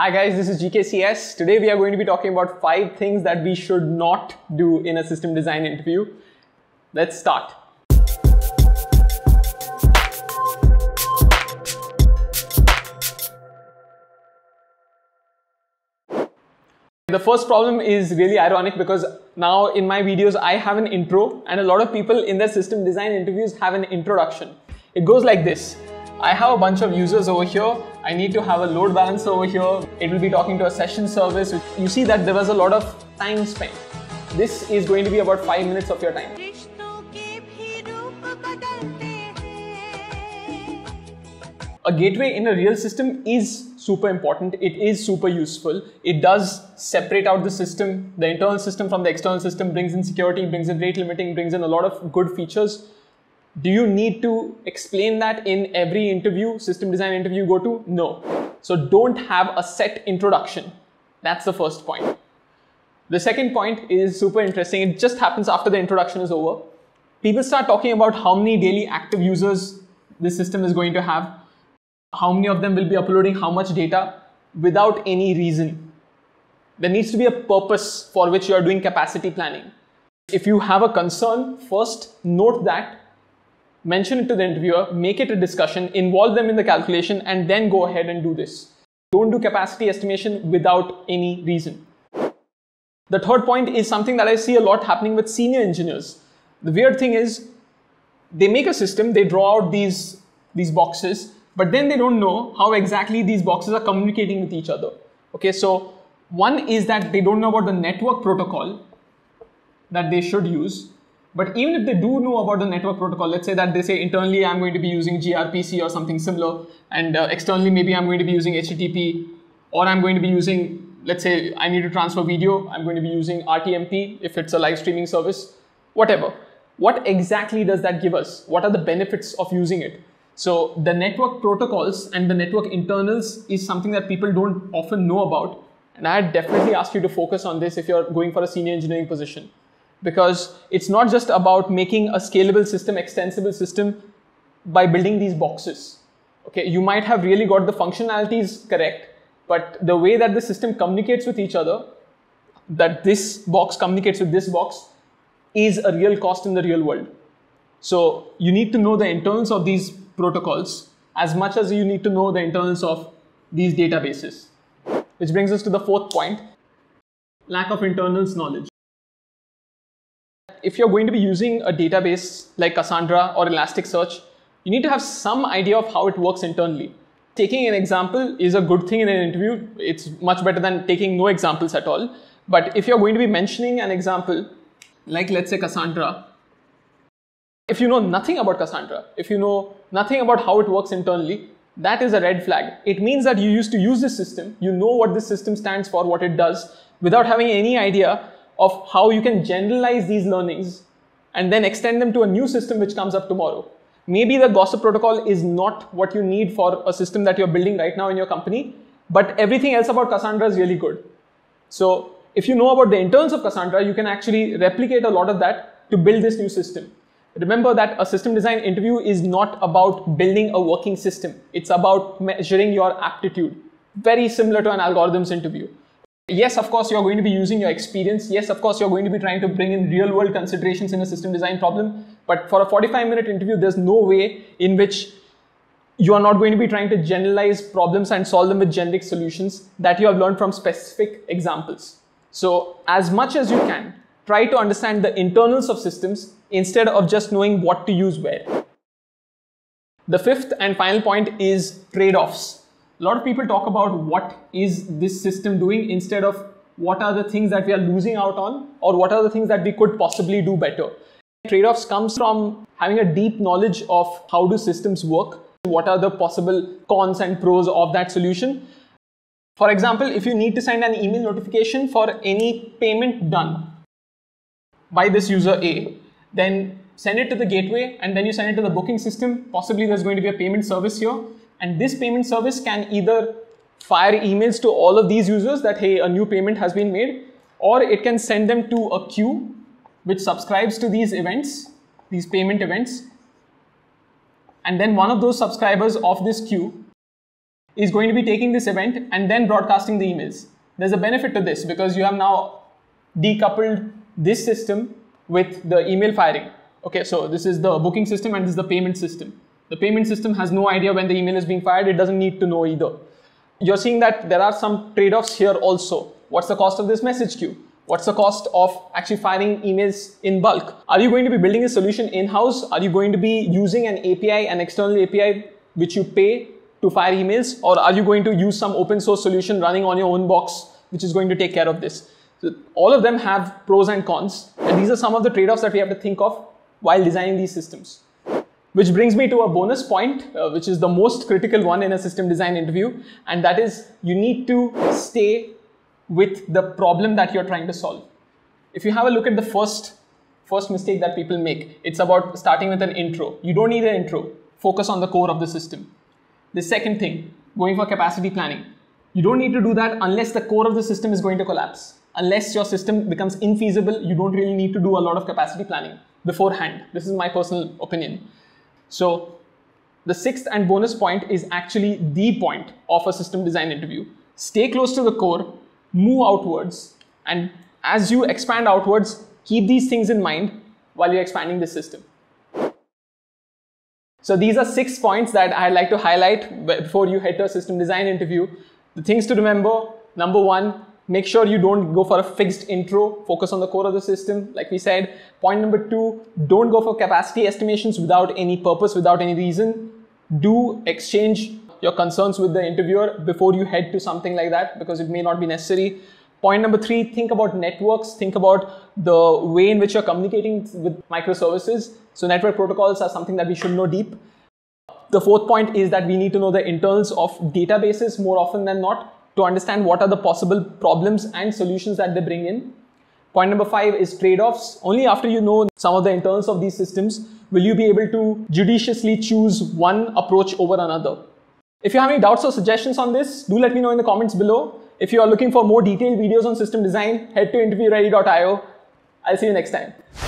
Hi guys, this is GKCS. Today we are going to be talking about 5 things that we should not do in a system design interview. Let's start. The first problem is really ironic because now in my videos I have an intro and a lot of people in their system design interviews have an introduction. It goes like this. I have a bunch of users over here, I need to have a load balancer over here, it will be talking to a session service. You see that there was a lot of time spent. This is going to be about 5 minutes of your time. A gateway in a real system is super important, it is super useful. It does separate out the system, the internal system from the external system, brings in security, brings in rate limiting, brings in a lot of good features. Do you need to explain that in every interview, system design interview you go to? No. So don't have a set introduction. That's the first point. The second point is super interesting. It just happens after the introduction is over. People start talking about how many daily active users this system is going to have, how many of them will be uploading how much data without any reason. There needs to be a purpose for which you are doing capacity planning. If you have a concern, first note that. Mention it to the interviewer, make it a discussion, involve them in the calculation, and then go ahead and do this. Don't do capacity estimation without any reason. The third point is something that I see a lot happening with senior engineers. The weird thing is, they make a system, they draw out these boxes, but then they don't know how exactly these boxes are communicating with each other. Okay, so one is that they don't know about the network protocol that they should use. But even if they do know about the network protocol, let's say that they say internally I'm going to be using gRPC or something similar, and externally maybe I'm going to be using HTTP, or I'm going to be using, let's say I need to transfer video, I'm going to be using RTMP if it's a live streaming service, whatever. What exactly does that give us? What are the benefits of using it? So the network protocols and the network internals is something that people don't often know about, and I definitely ask you to focus on this if you're going for a senior engineering position. Because it's not just about making a scalable system, extensible system by building these boxes. Okay, you might have really got the functionalities correct, but the way that the system communicates with each other, that this box communicates with this box, is a real cost in the real world. So you need to know the internals of these protocols as much as you need to know the internals of these databases. Which brings us to the fourth point, lack of internals knowledge. If you're going to be using a database like Cassandra or Elasticsearch, you need to have some idea of how it works internally. Taking an example is a good thing in an interview. It's much better than taking no examples at all. But if you're going to be mentioning an example, like let's say Cassandra, if you know nothing about Cassandra, if you know nothing about how it works internally, that is a red flag. It means that you used to use this system, you know what this system stands for, what it does, without having any idea of how you can generalize these learnings and then extend them to a new system which comes up tomorrow. Maybe the gossip protocol is not what you need for a system that you're building right now in your company, but everything else about Cassandra is really good. So if you know about the internals of Cassandra, you can actually replicate a lot of that to build this new system. Remember that a system design interview is not about building a working system. It's about measuring your aptitude. Very similar to an algorithms interview. Yes, of course, you're going to be using your experience. Yes, of course, you're going to be trying to bring in real world considerations in a system design problem. But for a 45-minute interview, there's no way in which you are not going to be trying to generalize problems and solve them with generic solutions that you have learned from specific examples. So as much as you can, try to understand the internals of systems instead of just knowing what to use where. The fifth and final point is trade-offs. A lot of people talk about what is this system doing instead of what are the things that we are losing out on or what are the things that we could possibly do better. Trade-offs comes from having a deep knowledge of how do systems work, what are the possible cons and pros of that solution. For example, if you need to send an email notification for any payment done by this user A, then send it to the gateway and then you send it to the booking system. Possibly there's going to be a payment service here. And this payment service can either fire emails to all of these users that, hey, a new payment has been made, or it can send them to a queue which subscribes to these events, these payment events. And then one of those subscribers of this queue is going to be taking this event and then broadcasting the emails. There's a benefit to this because you have now decoupled this system with the email firing. Okay, so this is the booking system and this is the payment system. The payment system has no idea when the email is being fired. It doesn't need to know either. You're seeing that there are some trade-offs here also. What's the cost of this message queue? What's the cost of actually firing emails in bulk? Are you going to be building a solution in-house? Are you going to be using an API, an external API, which you pay to fire emails? Or are you going to use some open source solution running on your own box, which is going to take care of this? So all of them have pros and cons. And these are some of the trade-offs that we have to think of while designing these systems. Which brings me to a bonus point, which is the most critical one in a system design interview. And that is, you need to stay with the problem that you're trying to solve. If you have a look at the first mistake that people make, it's about starting with an intro. You don't need an intro. Focus on the core of the system. The second thing, going for capacity planning. You don't need to do that unless the core of the system is going to collapse. Unless your system becomes infeasible, you don't really need to do a lot of capacity planning beforehand. This is my personal opinion. So the sixth and bonus point is actually the point of a system design interview. Stay close to the core. Move outwards, and as you expand outwards, keep these things in mind while you're expanding the system. So these are 6 points that I'd like to highlight before you head to a system design interview. The things to remember: number 1, make sure you don't go for a fixed intro, focus on the core of the system, like we said. Point number 2, don't go for capacity estimations without any purpose, without any reason. Do exchange your concerns with the interviewer before you head to something like that, because it may not be necessary. Point number 3, think about networks. Think about the way in which you're communicating with microservices. So network protocols are something that we should know deep. The 4th point is that we need to know the internals of databases more often than not to understand what are the possible problems and solutions that they bring in. Point number 5 is trade-offs. Only after you know some of the internals of these systems will you be able to judiciously choose one approach over another. If you have any doubts or suggestions on this, do let me know in the comments below. If you are looking for more detailed videos on system design, head to interviewready.io. I'll see you next time.